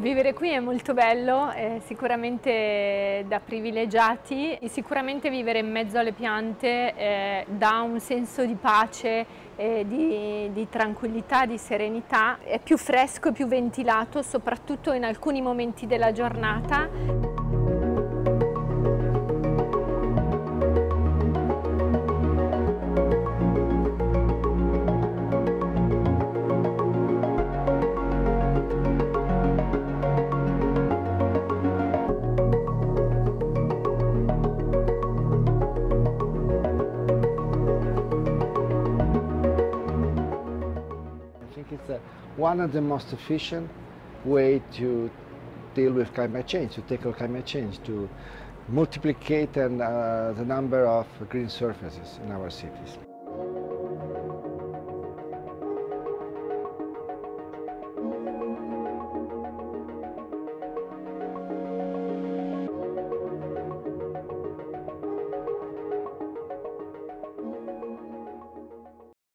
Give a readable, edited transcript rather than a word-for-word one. Vivere qui è molto bello, è sicuramente da privilegiati e sicuramente vivere in mezzo alle piante dà un senso di pace, di tranquillità, di serenità. È più fresco, più ventilato, soprattutto in alcuni momenti della giornata. It's one of the most efficient way to deal with climate change, to tackle climate change, to multiplicate the number of green surfaces in our cities.